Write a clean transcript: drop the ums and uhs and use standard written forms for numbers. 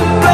Take